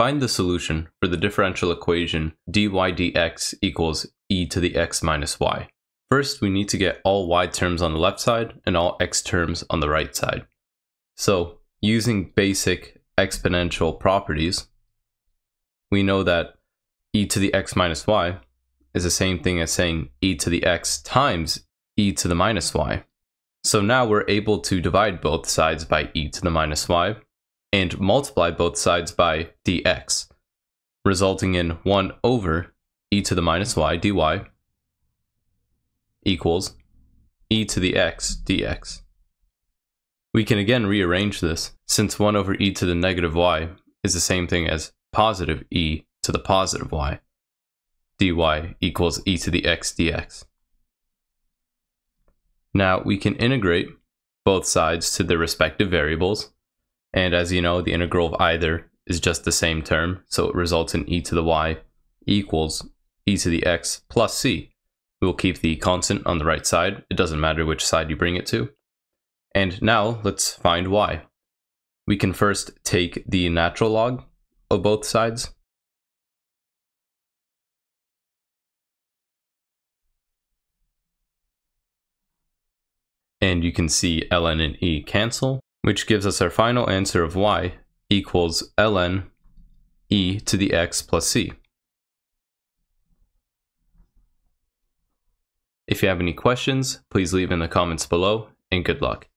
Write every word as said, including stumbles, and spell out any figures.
Find the solution for the differential equation dy dx equals e to the x minus y. First, we need to get all y terms on the left side and all x terms on the right side. So, using basic exponential properties, we know that e to the x minus y is the same thing as saying e to the x times e to the minus y. So now we're able to divide both sides by e to the minus y, and multiply both sides by dx, resulting in one over e to the minus y dy equals e to the x dx. We can again rearrange this, since one over e to the negative y is the same thing as positive e to the positive y, dy equals e to the x dx. Now we can integrate both sides to their respective variables, and as you know, the integral of either is just the same term, so it results in e to the y equals e to the x plus c. We will keep the constant on the right side, it doesn't matter which side you bring it to. And now, let's find y. We can first take the natural log of both sides, and you can see ln and e cancel, which gives us our final answer of y equals ln e to the x plus c. If you have any questions, please leave in the comments below, and good luck.